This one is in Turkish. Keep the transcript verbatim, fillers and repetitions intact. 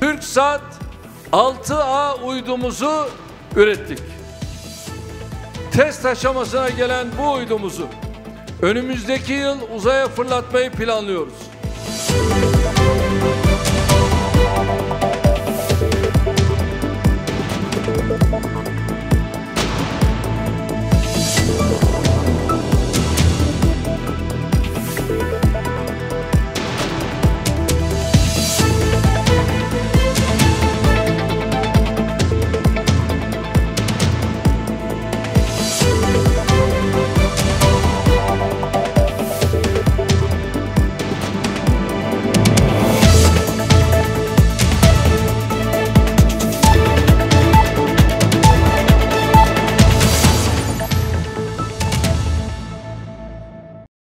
Türksat altı A uydumuzu ürettik. Test aşamasına gelen bu uydumuzu önümüzdeki yıl uzaya fırlatmayı planlıyoruz.